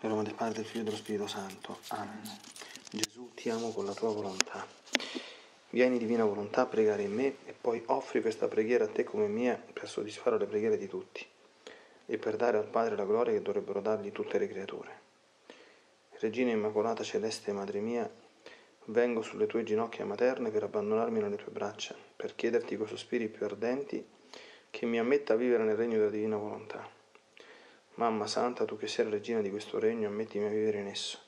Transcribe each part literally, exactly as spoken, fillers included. Nel nome del Padre, del Figlio e dello Spirito Santo. Amen. Gesù, ti amo con la tua volontà. Vieni, Divina Volontà, a pregare in me e poi offri questa preghiera a te come mia per soddisfare le preghiere di tutti e per dare al Padre la gloria che dovrebbero dargli tutte le creature. Regina Immacolata Celeste, Madre mia, vengo sulle tue ginocchia materne per abbandonarmi nelle tue braccia, per chiederti con sospiri più ardenti che mi ammetta a vivere nel regno della Divina Volontà. Mamma Santa, tu che sei regina di questo regno, ammettimi a vivere in esso,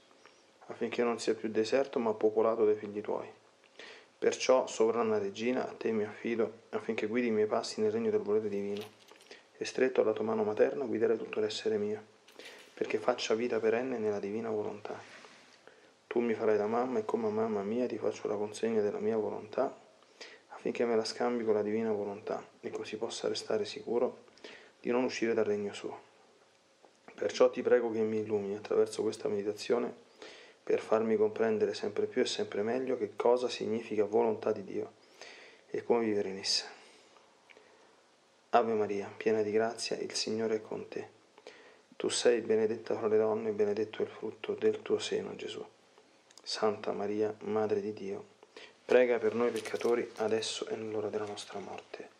affinché non sia più deserto ma popolato dai figli tuoi. Perciò, sovrana regina, a te mi affido, affinché guidi i miei passi nel regno del volere divino, e stretto alla tua mano materna guiderai tutto l'essere mio, perché faccia vita perenne nella divina volontà. Tu mi farai da mamma e come mamma mia ti faccio la consegna della mia volontà, affinché me la scambi con la divina volontà, e così possa restare sicuro di non uscire dal regno suo. Perciò ti prego che mi illumini attraverso questa meditazione per farmi comprendere sempre più e sempre meglio che cosa significa volontà di Dio e come vivere in essa. Ave Maria, piena di grazia, il Signore è con te. Tu sei benedetta fra le donne e benedetto il frutto del tuo seno, Gesù. Santa Maria, Madre di Dio, prega per noi peccatori adesso e nell'ora della nostra morte.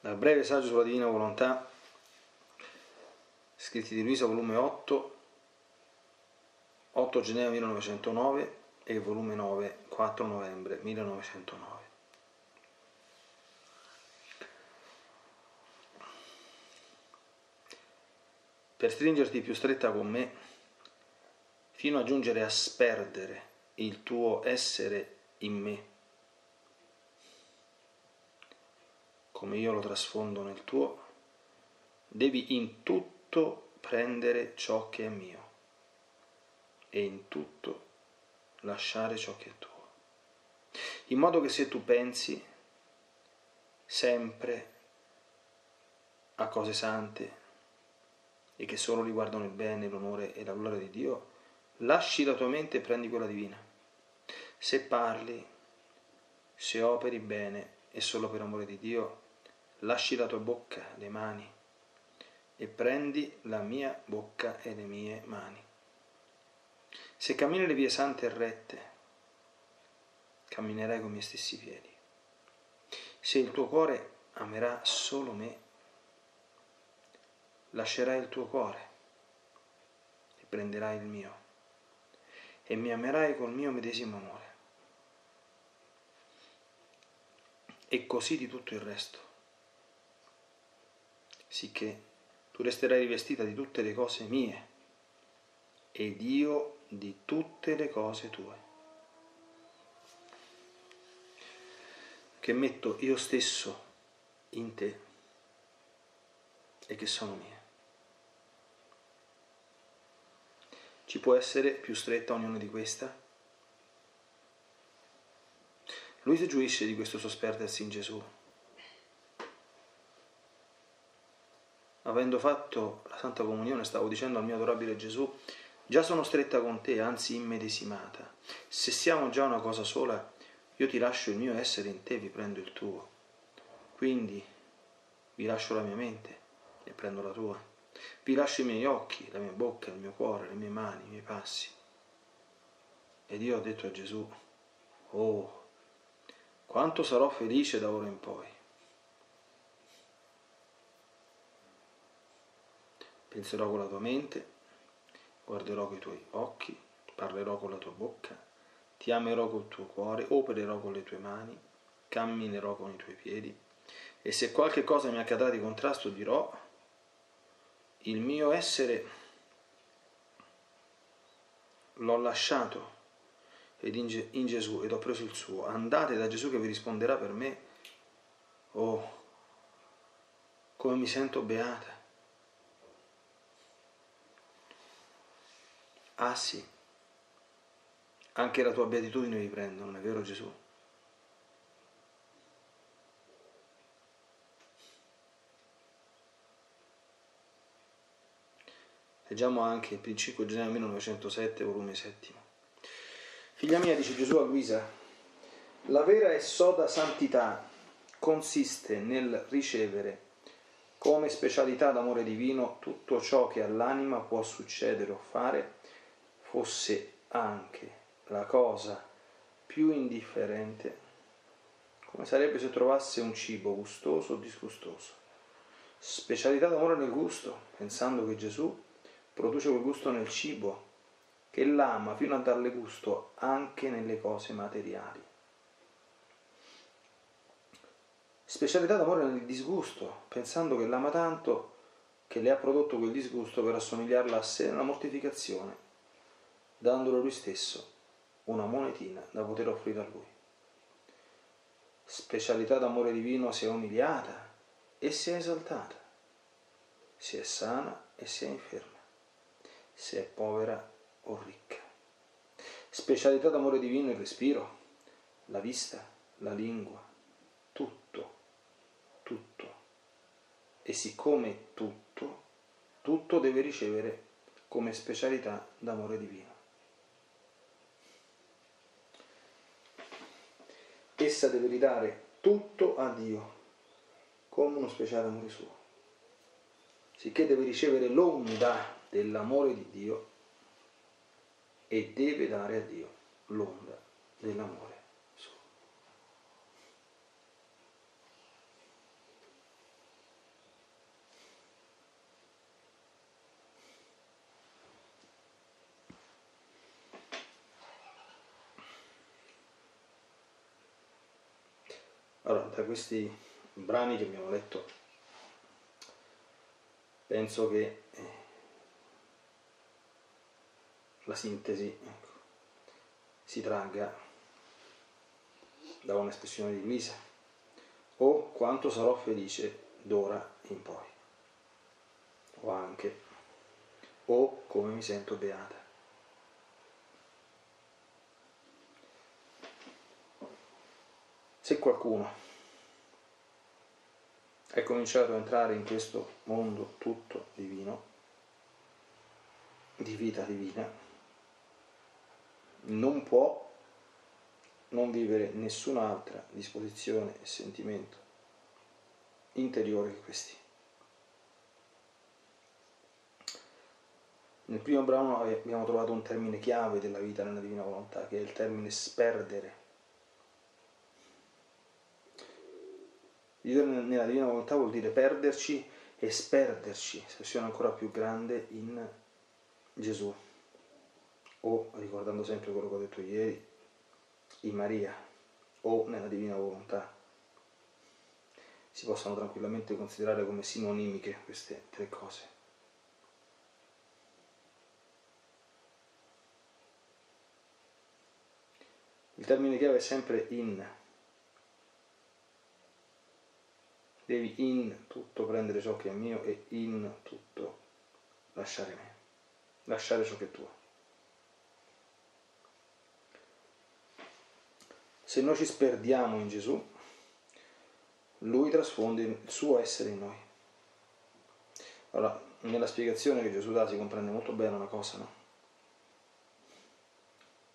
Dal breve saggio sulla Divina Volontà, scritti di Luisa, volume otto, otto gennaio millenovecentonove e volume nove, quattro novembre millenovecentonove. Per stringerti più stretta con me, fino a giungere a sperdere il tuo essere in me, come io lo trasfondo nel tuo, devi in tutto prendere ciò che è mio e in tutto lasciare ciò che è tuo, in modo che se tu pensi sempre a cose sante e che solo riguardano il bene, l'onore e la gloria di Dio, lasci la tua mente e prendi quella divina. Se parli, se operi bene e solo per amore di Dio, lasci la tua bocca, le mani, e prendi la mia bocca e le mie mani. Se cammini le vie sante e rette, camminerai con i miei stessi piedi. Se il tuo cuore amerà solo me, lascerai il tuo cuore e prenderai il mio, e mi amerai col mio medesimo amore. E così di tutto il resto, sicché tu resterai rivestita di tutte le cose mie ed io di tutte le cose tue, che metto io stesso in te e che sono mie. Ci può essere più stretta ognuna di questa? Luisa gioisce di questo suo sperdersi in Gesù. Avendo fatto la Santa Comunione, stavo dicendo al mio adorabile Gesù, già sono stretta con te, anzi immedesimata. Se siamo già una cosa sola, io ti lascio il mio essere in te, vi prendo il tuo. Quindi vi lascio la mia mente e prendo la tua. Vi lascio i miei occhi, la mia bocca, il mio cuore, le mie mani, i miei passi. Ed io ho detto a Gesù, oh, quanto sarò felice da ora in poi. Penserò con la tua mente, guarderò con i tuoi occhi, parlerò con la tua bocca, ti amerò col tuo cuore, opererò con le tue mani, camminerò con i tuoi piedi, e se qualche cosa mi accadrà di contrasto dirò, il mio essere l'ho lasciato ed in Gesù, ed ho preso il suo. Andate da Gesù che vi risponderà per me. Oh, come mi sento beata. Ah sì, anche la tua beatitudine vi prendo, non è vero Gesù? Leggiamo anche il cinque gennaio millenovecentosette, volume settimo. Figlia mia, dice Gesù a Luisa, la vera e soda santità consiste nel ricevere come specialità d'amore divino tutto ciò che all'anima può succedere o fare, fosse anche la cosa più indifferente, come sarebbe se trovasse un cibo gustoso o disgustoso. Specialità d'amore nel gusto, pensando che Gesù produce quel gusto nel cibo, che l'ama fino a darle gusto anche nelle cose materiali. Specialità d'amore nel disgusto, pensando che l'ama tanto che le ha prodotto quel disgusto per assomigliarla a sé nella mortificazione, dandolo lui stesso una monetina da poter offrire a lui. Specialità d'amore divino se è umiliata e se è esaltata, se è sana e se è inferma, se è povera o ricca. Specialità d'amore divino il respiro, la vista, la lingua, tutto, tutto. E siccome tutto, tutto deve ricevere come specialità d'amore divino. Essa deve ridare tutto a Dio come uno speciale amore suo, sicché deve ricevere l'onda dell'amore di Dio e deve dare a Dio l'onda dell'amore suo. Allora, da questi brani che abbiamo letto, penso che la sintesi, ecco, si tragga da un'espressione di Luisa: o quanto sarò felice d'ora in poi, o anche o come mi sento beata. Se qualcuno è cominciato a entrare in questo mondo tutto divino, di vita divina, non può non vivere nessun'altra disposizione e sentimento interiore che questi. Nel primo brano abbiamo trovato un termine chiave della vita nella Divina Volontà, che è il termine sperdere. Vivere nella Divina Volontà vuol dire perderci e sperderci, espressione ancora più grande, in Gesù, o, ricordando sempre quello che ho detto ieri, in Maria, o nella Divina Volontà. Si possono tranquillamente considerare come sinonimiche queste tre cose. Il termine chiave è sempre in. Devi in tutto prendere ciò che è mio e in tutto lasciare me, lasciare ciò che è tuo. Se noi ci sperdiamo in Gesù, Lui trasfonde il suo essere in noi. Allora, nella spiegazione che Gesù dà si comprende molto bene una cosa, no?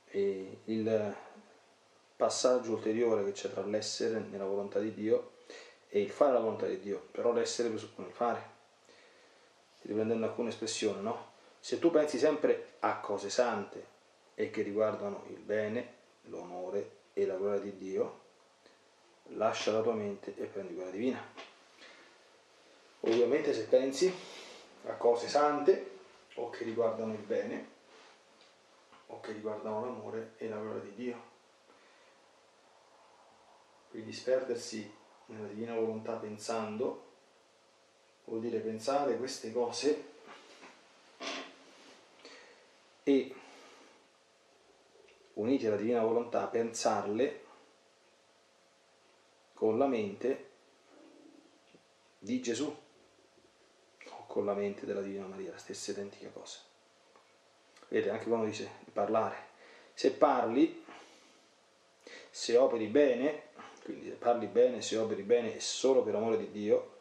E il passaggio ulteriore che c'è tra l'essere nella volontà di Dio e il fare la volontà di Dio, però l'essere presuppone il fare. Riprendendo alcune espressioni, no? Se tu pensi sempre a cose sante e che riguardano il bene, l'onore e la gloria di Dio, lascia la tua mente e prendi quella divina. Ovviamente se pensi a cose sante o che riguardano il bene o che riguardano l'amore e la gloria di Dio. Quindi disperdersi nella Divina Volontà pensando vuol dire pensare queste cose e, uniti alla Divina Volontà, pensarle con la mente di Gesù o con la mente della Divina Maria, la stessa identica cosa. Vedete, anche quando dice parlare, se parli, se operi bene, quindi se parli bene, se operi bene e solo per amore di Dio,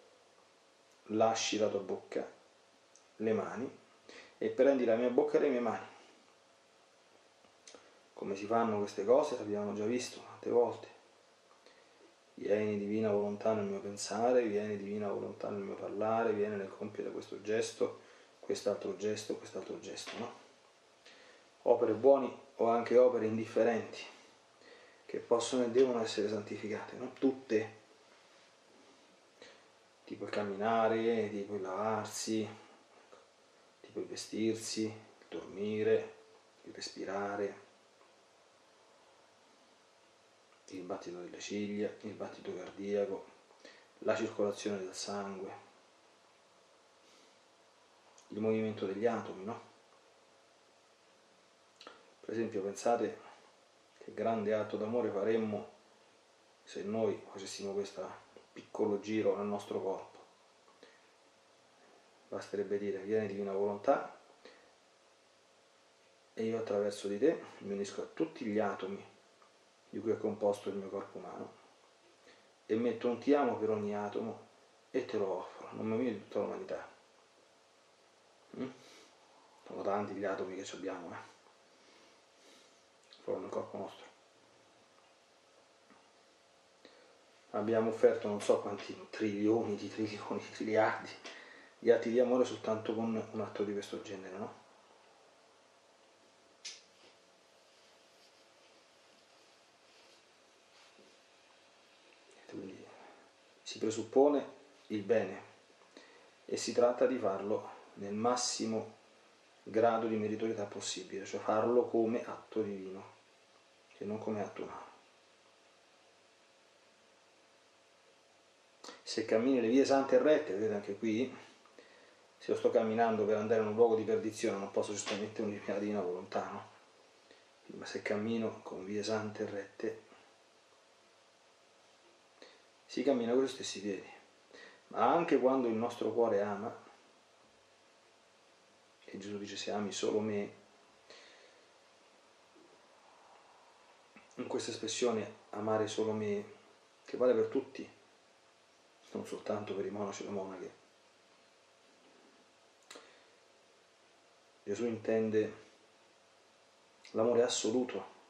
lasci la tua bocca, le mani, e prendi la mia bocca e le mie mani. Come si fanno queste cose l'abbiamo già visto tante volte. Vieni divina volontà nel mio pensare, vieni divina volontà nel mio parlare, vieni nel compiere questo gesto, quest'altro gesto, quest'altro gesto, no? Opere buone o anche opere indifferenti, che possono e devono essere santificate, no? Tutte, tipo il camminare, tipo il lavarsi, tipo il vestirsi, il dormire, il respirare, il battito delle ciglia, il battito cardiaco, la circolazione del sangue, il movimento degli atomi, no? Per esempio, pensate che grande atto d'amore faremmo se noi facessimo questo piccolo giro nel nostro corpo. Basterebbe dire: vieni divina volontà e io attraverso di te mi unisco a tutti gli atomi di cui è composto il mio corpo umano e metto un ti amo per ogni atomo e te lo offro, a nome mio di tutta l'umanità. Mm? Sono tanti gli atomi che abbiamo, eh? Nel corpo nostro abbiamo offerto non so quanti trilioni di trilioni di triliardi di atti di amore soltanto con un atto di questo genere, no? Quindi si presuppone il bene e si tratta di farlo nel massimo grado di meritorietà possibile, cioè farlo come atto divino e non come atto umano. se cammini le vie sante e rette, vedete anche qui, se io sto camminando per andare in un luogo di perdizione non posso giustamente unirmi alla divina volontà, no? Ma se cammino con vie sante e rette si cammina con gli stessi piedi, ma anche quando il nostro cuore ama, e Gesù dice se ami solo me, in questa espressione amare solo me, che vale per tutti, non soltanto per i monaci e le monache, Gesù intende l'amore assoluto,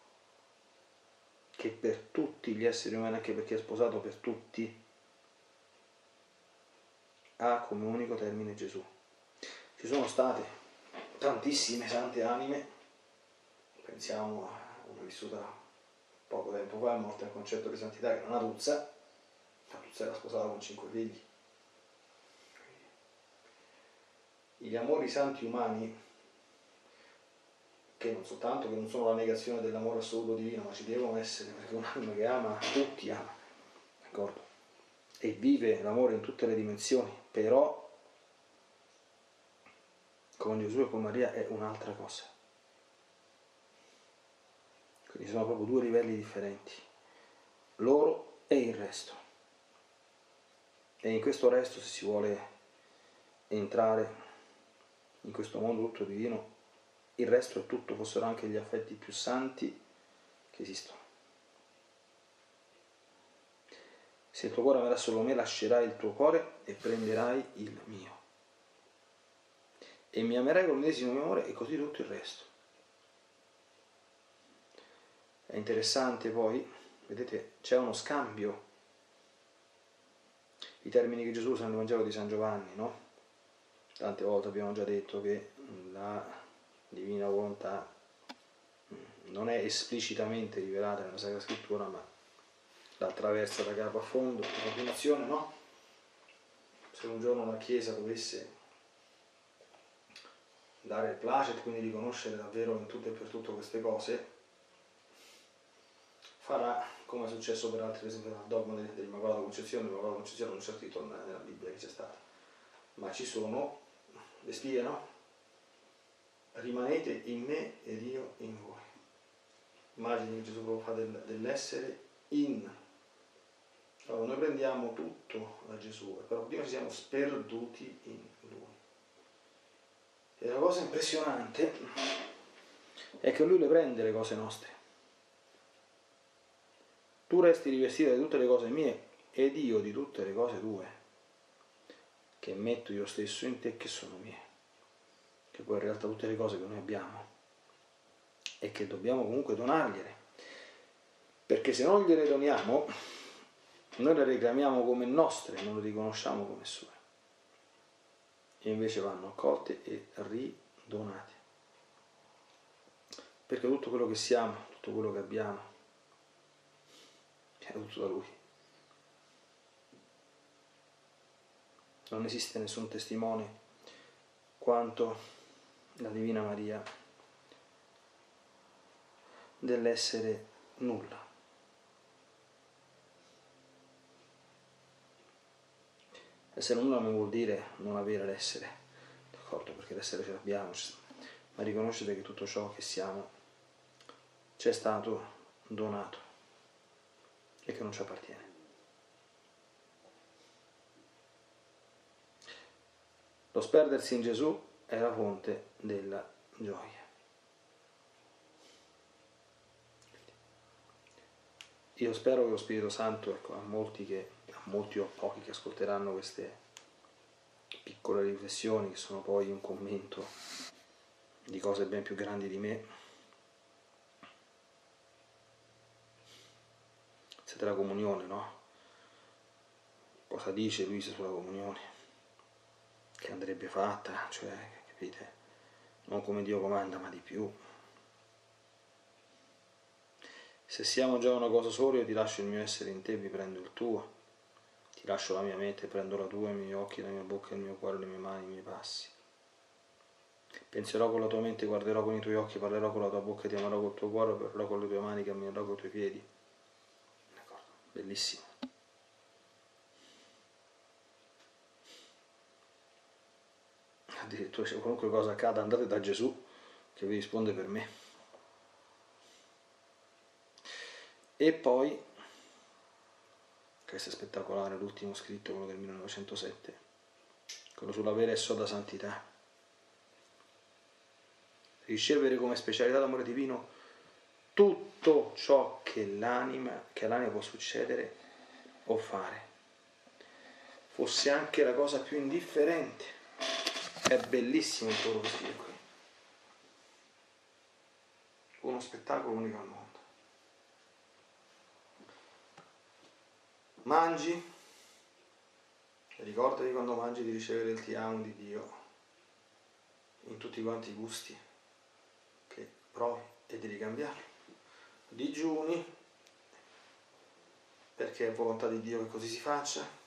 che per tutti gli esseri umani, anche perché è sposato per tutti, ha come unico termine Gesù. Ci sono state tantissime sante anime, pensiamo a una vissuta poco tempo fa, è morta al concetto di santità, che era una tuzza, la tuzza era sposata con cinque figli. Gli amori santi umani, che non soltanto che non sono la negazione dell'amore assoluto divino, ma ci devono essere, perché un'anima che ama, tutti ama, d'accordo? E vive l'amore in tutte le dimensioni, però con Gesù e con Maria è un'altra cosa. Quindi sono proprio due livelli differenti, loro e il resto. E in questo resto, se si vuole entrare in questo mondo tutto divino, il resto è tutto, fossero anche gli affetti più santi che esistono. Se il tuo cuore amerà solo me, lascerai il tuo cuore e prenderai il mio. E mi amerai con l'ennesimo mio amore, e così tutto il resto. È interessante poi, vedete, c'è uno scambio. I termini che Gesù usa nel Vangelo di San Giovanni, no? Tante volte abbiamo già detto che la Divina Volontà non è esplicitamente rivelata nella Sacra Scrittura, ma la attraversa da capo a fondo. La punizione, no? Se un giorno la Chiesa dovesse dare il placet, quindi riconoscere davvero in tutto e per tutto queste cose, farà come è successo per altri, per esempio dal dogma dell'Immacolata Concezione. L'Immacolata Concezione non c'è scritto nella Bibbia che c'è stata, ma ci sono le spie, no? Rimanete in me ed io in voi. Immagini che Gesù fa del, dell'essere in. Allora noi prendiamo tutto da Gesù, però prima ci siamo sperduti in Lui. E la cosa impressionante è che Lui le prende le cose nostre. Tu resti rivestito di tutte le cose mie ed io di tutte le cose tue, che metto io stesso in te, che sono mie. Che poi in realtà tutte le cose che noi abbiamo e che dobbiamo comunque donargliele, perché se non gliele doniamo noi le reclamiamo come nostre, non le riconosciamo come sue, e invece vanno accolte e ridonate, perché tutto quello che siamo, tutto quello che abbiamo è tutto da Lui. Non esiste nessun testimone quanto la Divina Maria dell'essere nulla. Essere nulla non vuol dire non avere l'essere, d'accordo? Perché l'essere ce l'abbiamo, ma riconoscete che tutto ciò che siamo ci è stato donato e che non ci appartiene. Lo sperdersi in Gesù è la fonte della gioia. Io spero che lo Spirito Santo, ecco, a molti che, a molti o a pochi che ascolteranno queste piccole riflessioni, che sono poi un commento di cose ben più grandi di me, siete la comunione, no? Cosa dice Luisa sulla comunione? Che andrebbe fatta, cioè, capite, non come Dio comanda, ma di più. Se siamo già una cosa sola, io ti lascio il mio essere in te, vi prendo il tuo, ti lascio la mia mente, prendo la tua, i miei occhi, la mia bocca, il mio cuore, le mie mani, i miei passi. Penserò con la tua mente, guarderò con i tuoi occhi, parlerò con la tua bocca, ti amerò col tuo cuore, parlerò con le tue mani, camminerò con i tuoi piedi. D'accordo? Bellissimo. addirittura se qualunque cosa accada andate da Gesù che vi risponde per me. E poi, questo è spettacolare, l'ultimo scritto, quello del millenovecentosette, quello sulla vera e soda santità. Ricevere come specialità l'amore divino tutto ciò che l'anima che all'anima può succedere o fare, fosse anche la cosa più indifferente. È bellissimo il loro stile qui, uno spettacolo unico al mondo. Mangi, ricordati quando mangi di ricevere il ti amo di Dio in tutti quanti i gusti che provi e di ricambiarli. Digiuni, perché è volontà di Dio che così si faccia,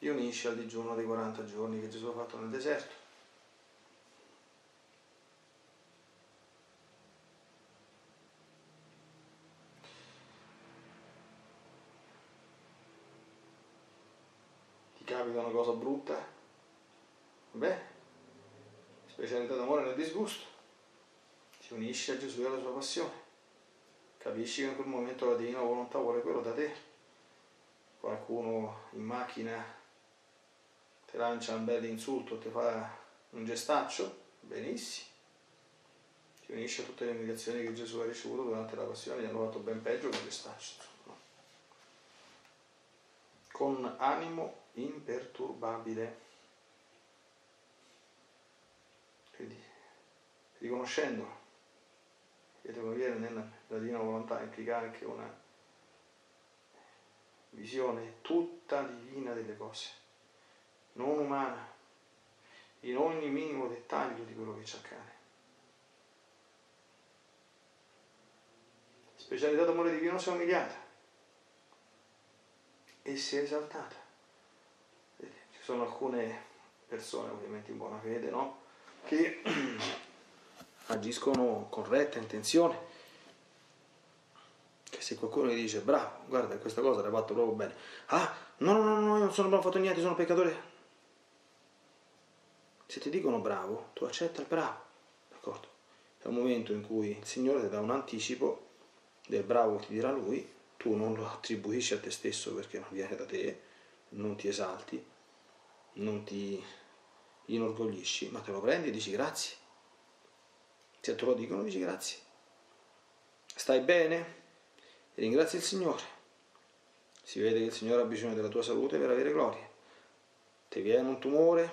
li unisce al digiuno dei quaranta giorni che Gesù ha fatto nel deserto. Ti capita una cosa brutta? Beh, specialità d'amore nel disgusto, si unisce a Gesù e alla sua passione. Capisci che in quel momento la Divina Volontà vuole quello da te. Qualcuno in macchina ti lancia un bel insulto, ti fa un gestaccio, benissimo. Ti unisce a tutte le umiliazioni che Gesù ha ricevuto durante la passione, gli hanno fatto ben peggio che un gestaccio. No? Con animo imperturbabile. Quindi, riconoscendolo. Che devono avere nella Divina Volontà implica anche una visione tutta divina delle cose, non umana, in ogni minimo dettaglio di quello che ci accade. Specialità d'amore divino si è umiliata e si è esaltata. Ci sono alcune persone, ovviamente in buona fede, no? Che agiscono con retta intenzione, che se qualcuno gli dice bravo, guarda questa cosa l'hai fatto proprio bene, ah no no no, no io non sono bravo, fatto niente, sono peccatore. Se ti dicono bravo, tu accetta il bravo, d'accordo? È un momento in cui il Signore ti dà un anticipo del bravo che ti dirà Lui, tu non lo attribuisci a te stesso perché non viene da te, non ti esalti, non ti inorgoglisci, ma te lo prendi e dici grazie. Se te lo dicono dici grazie, stai bene, ringrazi il Signore, si vede che il Signore ha bisogno della tua salute per avere gloria, ti viene un tumore,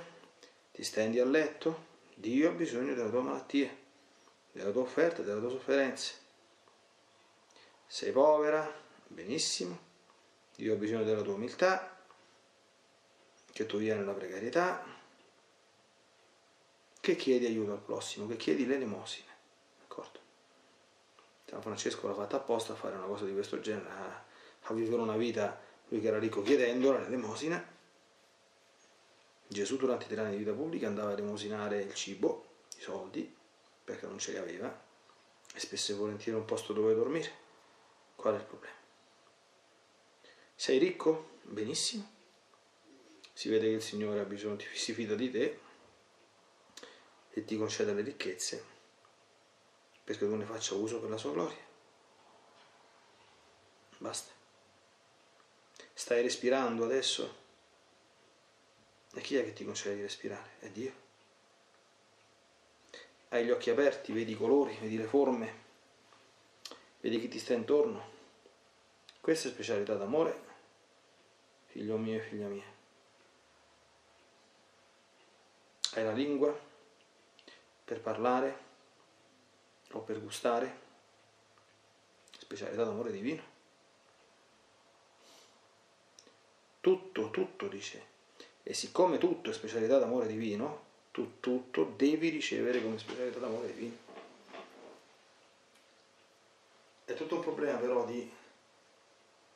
ti stendi a letto, Dio ha bisogno della tua malattia, della tua offerta, della tua sofferenza. Sei povera, benissimo, Dio ha bisogno della tua umiltà, che tu vieni nella precarietà, che chiedi aiuto al prossimo, che chiedi l'elemosina, d'accordo? San Francesco l'ha fatta apposta a fare una cosa di questo genere, a, a vivere una vita, lui che era ricco chiedendola, l'elemosina. Gesù durante i tre anni di vita pubblica andava a elemosinare il cibo, i soldi, perché non ce li aveva, e spesso e volentieri un posto dove dormire. Qual è il problema? Sei ricco? Benissimo. Si vede che il Signore ha bisogno, si fida di te, e ti conceda le ricchezze perché tu ne faccia uso per la sua gloria. Basta. Stai respirando adesso? E chi è che ti concede di respirare? È Dio. Hai gli occhi aperti, vedi i colori, vedi le forme, vedi chi ti sta intorno. Questa è specialità d'amore, figlio mio e figlia mia. Hai la lingua per parlare o per gustare, specialità d'amore divino. Tutto, tutto dice, e siccome tutto è specialità d'amore divino, tu tutto devi ricevere come specialità d'amore divino. È tutto un problema però di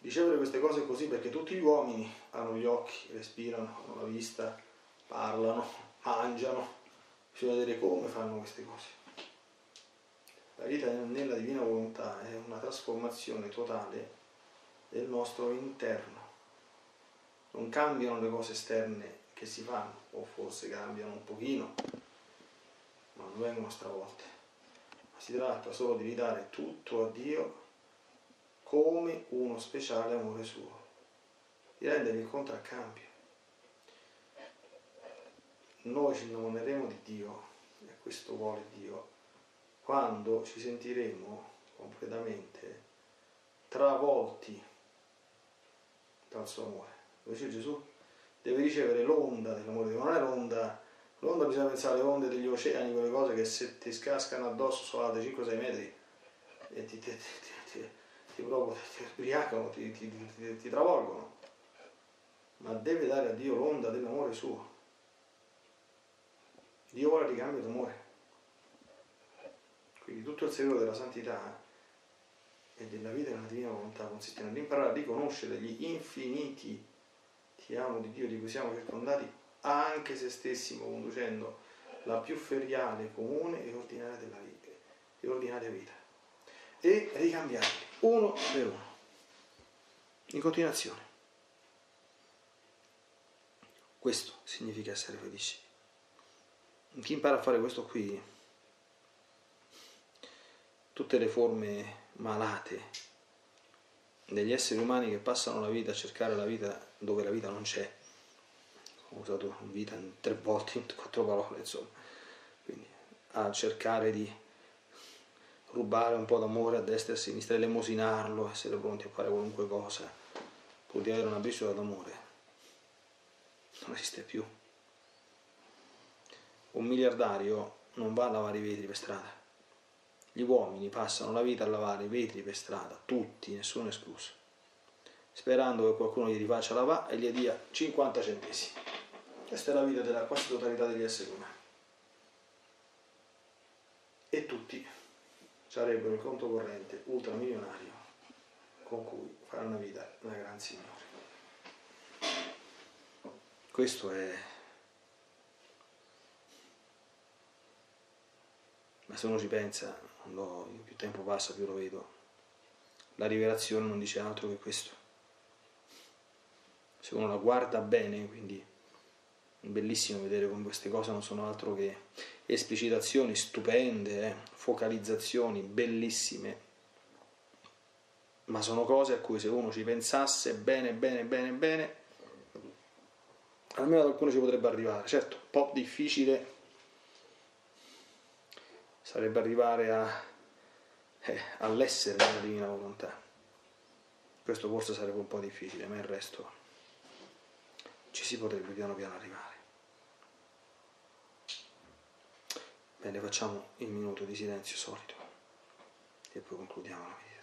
ricevere queste cose così, perché tutti gli uomini hanno gli occhi, respirano, hanno la vista, parlano, mangiano. Bisogna vedere come fanno queste cose. La vita nella Divina Volontà è una trasformazione totale del nostro interno. Non cambiano le cose esterne che si vanno, o forse cambiano un pochino, ma non vengono stravolte. Ma si tratta solo di ridare tutto a Dio come uno speciale amore suo, di rendergli il contraccambio. Noi ci innamoriremo di Dio, e questo vuole Dio, quando ci sentiremo completamente travolti dal suo amore. Lo dice Gesù, deve ricevere l'onda dell'amore di Dio, non è l'onda, l'onda bisogna pensare alle onde degli oceani, quelle cose che se ti cascano addosso solate cinque sei metri e ti, ti, ti, ti, ti proprio ti sbriacano, ti, ti, ti, ti, ti travolgono, ma deve dare a Dio l'onda dell'amore suo. Dio vuole ricambio d'amore. Quindi tutto il segreto della santità e della vita della Divina Volontà consiste nell'imparare a riconoscere gli infiniti ti amo di Dio di cui siamo circondati, anche se stessimo conducendo la più feriale, comune e ordinaria, della vita, e ordinaria vita, e ricambiarli uno per uno in continuazione. Questo significa essere felici. Chi impara a fare questo qui, tutte le forme malate degli esseri umani che passano la vita a cercare la vita dove la vita non c'è, ho usato vita in tre volte, in quattro parole, insomma, quindi a cercare di rubare un po' d'amore a destra e a sinistra, elemosinarlo, essere pronti a fare qualunque cosa pur di avere una briciola d'amore, non esiste più. Un miliardario non va a lavare i vetri per strada. Gli uomini passano la vita a lavare i vetri per strada, tutti, nessuno escluso, sperando che qualcuno gli rifaccia lavare e gli dia cinquanta centesimi. Questa è la vita della quasi totalità degli esseri umani. E tutti sarebbero il conto corrente ultramilionario con cui fare una vita da gran signore. Questo è... Ma se uno ci pensa, no, più tempo passa più lo vedo, la rivelazione non dice altro che questo. Se uno la guarda bene, quindi è bellissimo vedere come queste cose non sono altro che esplicitazioni stupende, eh, focalizzazioni bellissime, ma sono cose a cui se uno ci pensasse bene bene bene bene, almeno ad alcune ci potrebbe arrivare. Certo, un po' difficile sarebbe arrivare eh, all'essere della Divina Volontà. Questo forse sarebbe un po' difficile, ma il resto ci si potrebbe piano piano arrivare. Bene, facciamo il minuto di silenzio solito e poi concludiamo la meditazione.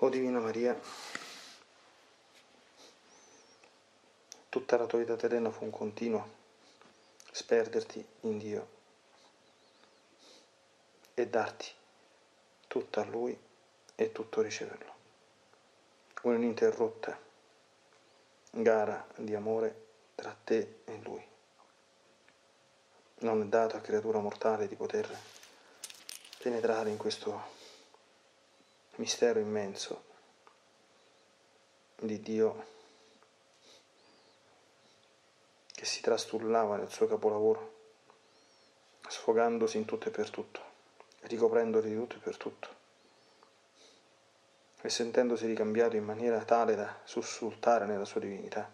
O Divina Maria, tutta la tua vita terrena fu un continuo sperderti in Dio e darti tutto a Lui e tutto riceverlo. Un'interrotta gara di amore tra te e Lui. Non è dato a creatura mortale di poter penetrare in questo mistero immenso di Dio che si trastullava nel suo capolavoro, sfogandosi in tutto e per tutto, ricoprendoti di tutto e per tutto, e sentendosi ricambiato in maniera tale da sussultare nella sua divinità.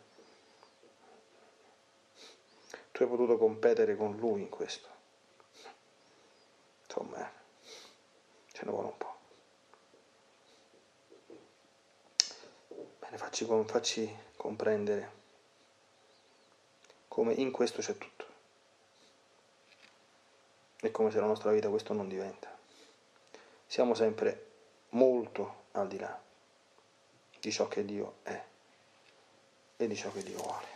Tu hai potuto competere con Lui in questo. Insomma, ce ne vuole un po'. Bene, facci, facci comprendere come in questo c'è tutto. È come se la nostra vita questo non diventa. Siamo sempre molto al di là di ciò che Dio è e di ciò che Dio vuole.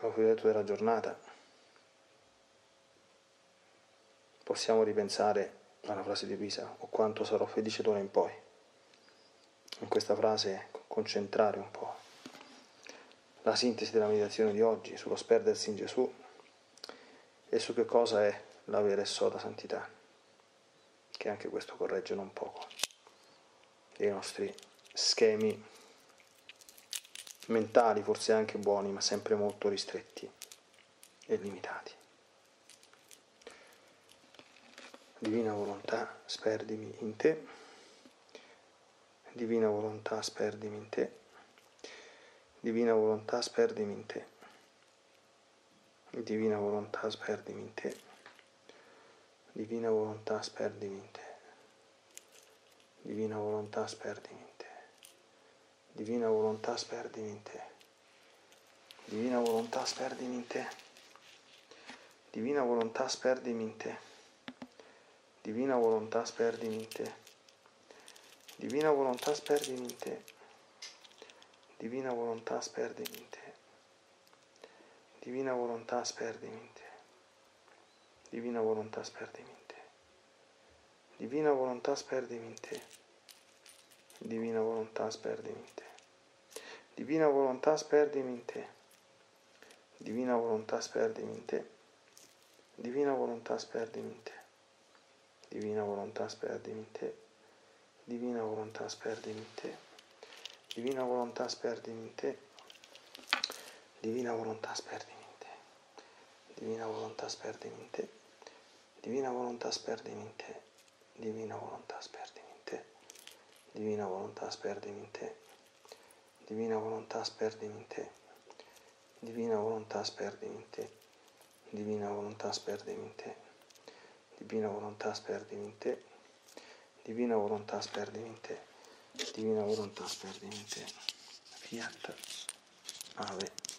Al filetto della giornata possiamo ripensare alla frase di Luisa: o quanto sarò felice d'ora in poi. In questa frase concentrare un po' la sintesi della meditazione di oggi sullo sperdersi in Gesù e su che cosa è la vera e soda santità, che anche questo corregge non poco i nostri schemi mentali, forse anche buoni, ma sempre molto ristretti e limitati. Divina volontà, sperdimi in te. Divina volontà, sperdimi in te. Divina volontà, sperdimi in te. Divina volontà, sperdimi in te. Divina volontà, sperdimi in te. Divina volontà, sperdimi in te. Divina volontà, sperdimi in te. Divina volontà, sperdimi in te. Divina volontà, sperdimi in te. Divina volontà, sperdimi in te. Divina volontà, sperdimi in te. Divina volontà, sperdimi in te. Divina volontà, sperdimi in te. Divina volontà, sperdimi in te. Divina volontà, sperdimi in te. Divina volontà, sperdimi in te. Divina volontà, sperdimi in te. Divina volontà, sperdimi in te. Divina volontà, sperdimi in te. Divina volontà, sperdimi in te. Divina volontà, sperdimi in te. Divina volontà, sperdimi in te. Divina volontà, sperdimi in te. Divina volontà, sperdimi in te. Divina volontà, sperdimi in te. Divina volontà, sperdimi in te. Divina volontà, sperdimi in te. Divina volontà, sperdimi in te. Divina volontà, sperdimi in te. Divina volontà, sperdimi in te. Divina volontà, sperdimi in te. Divina volontà, sperdimi in te. Divina volontà, sperdimi in te. Fiat, Ave.